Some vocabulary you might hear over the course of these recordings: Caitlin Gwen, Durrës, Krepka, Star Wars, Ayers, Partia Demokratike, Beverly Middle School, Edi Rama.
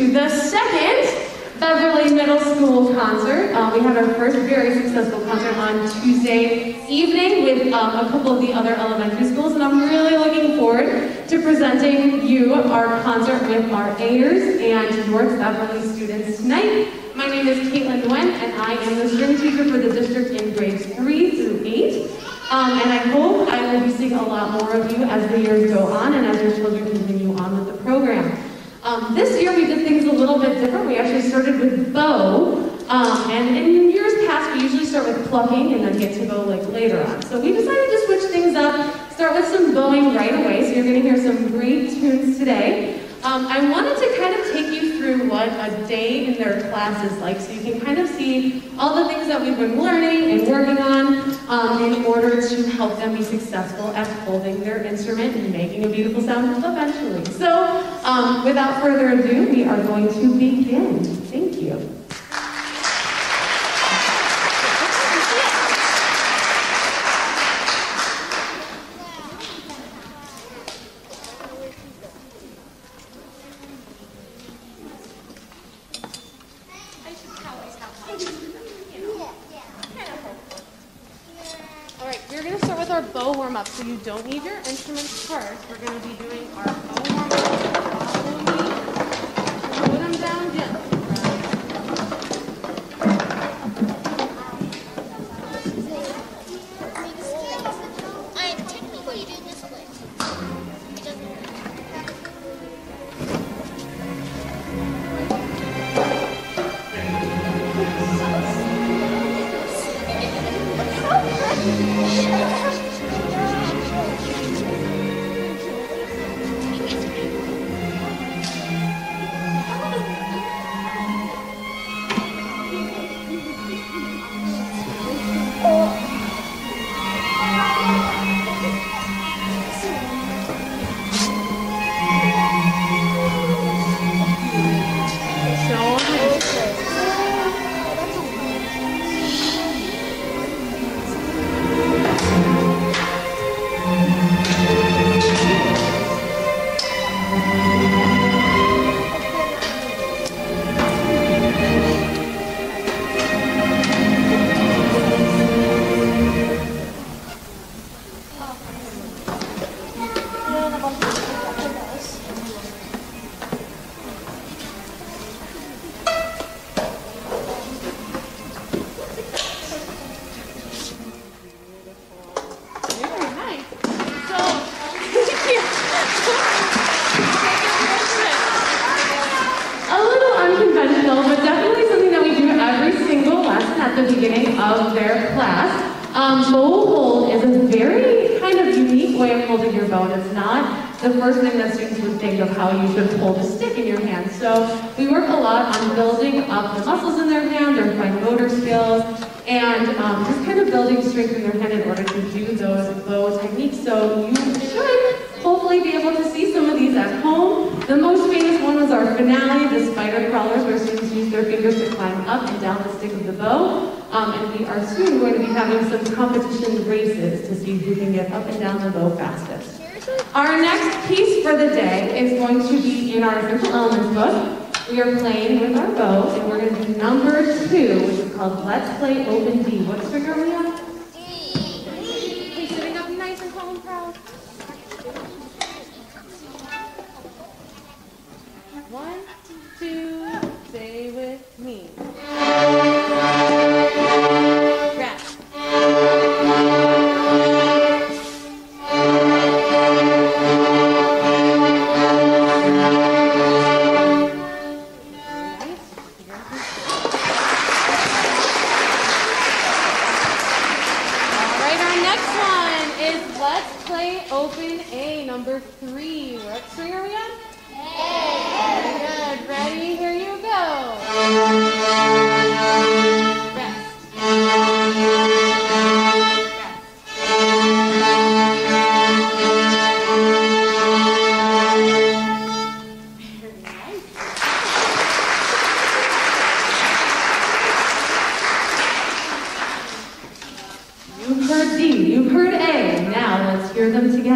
to the second Beverly Middle School concert. We have our first very successful concert on Tuesday evening with a couple of the other elementary schools, and I'm really looking forward to presenting you our concert with our Ayers and your Beverly students tonight. My name is Caitlin Gwen, and I am the string teacher for the district in grades 3 through 8. And I hope I will be seeing a lot more of you as the years go on and as your children continue on with the program. This year we did things a little bit different. We actually started with bow, and in years past we usually start with plucking and then get to bow like later on. So we decided to switch things up, start with some bowing right away, so you're going to hear some great tunes today. I wanted to kind of take you through what a day in their class is like, so you can kind of see all the things that we've been learning and working on in order to help them be successful at holding their instrument and making a beautiful sound eventually. So without further ado, we are going to begin. Thank you. So you don't need your instruments first. We're going to be doing our bow warm up. Put them down gently. I technically do this way. It doesn't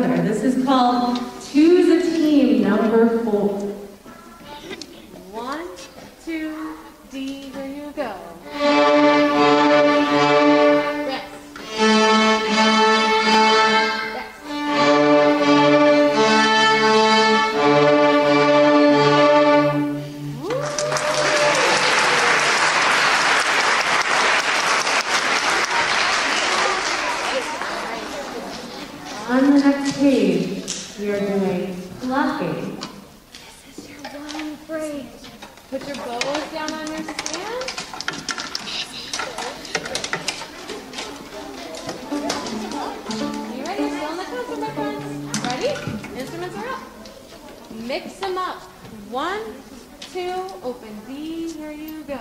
hurt. This is called Two's a Team, number 4. One. On the next page, we are doing blocking. This is your one break. Put your bows down on your stand. Are you ready? Still in the classroom, my friends. Ready? Instruments are up. Mix them up. 1, 2, open D. Here you go.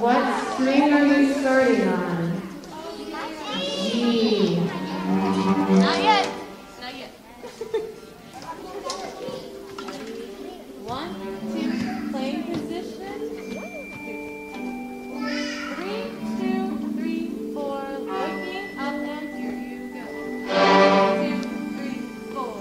What string are you starting on? G. Not yet. Not yet. 1, 2, playing position. 3, 2, 3, 4, looking up and here you go. 2, 3, 4.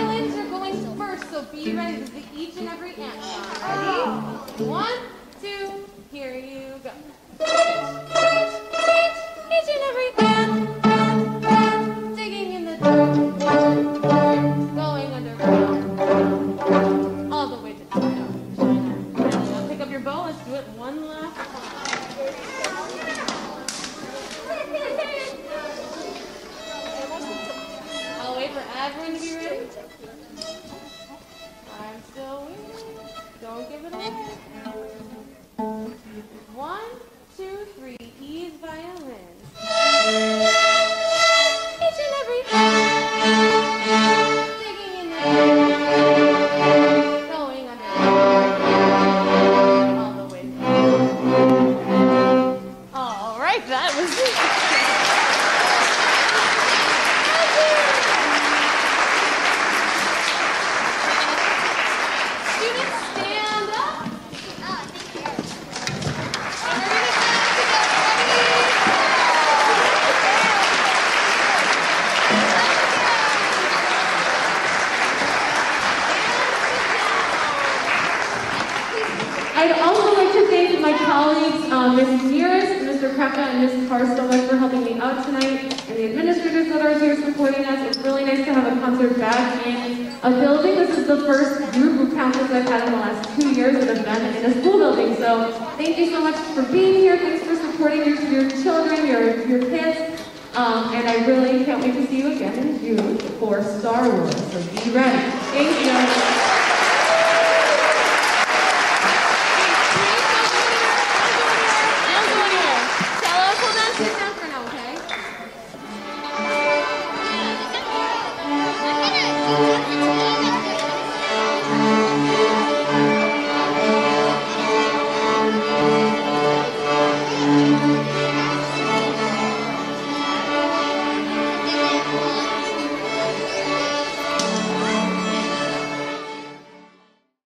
Violins are going first. so be ready to pick each and every ant song. Ready? 1, 2, here you go. Each and every ant, digging in the dirt, going underground, all the way to China. Pick up your bow, let's do it one last time. I'll wait for everyone to be ready. I'm still waiting. Don't give it away. 1, 2, 3, ease violin. Each and every hand, digging in the air, going under, all the way down. All right, that was it. I'd also like to thank my colleagues, Ms. Nearest, Mr. Krepka, and Ms. Carr so much for helping me out tonight, and the administrators that are here supporting us. It's really nice to have a concert back in a building. This is the first group of concerts I've had in the last 2 years that have been in a school building. So thank you so much for being here. Thanks for supporting your children, your kids. And I really can't wait to see you again in June for Star Wars. So be ready. Thank you.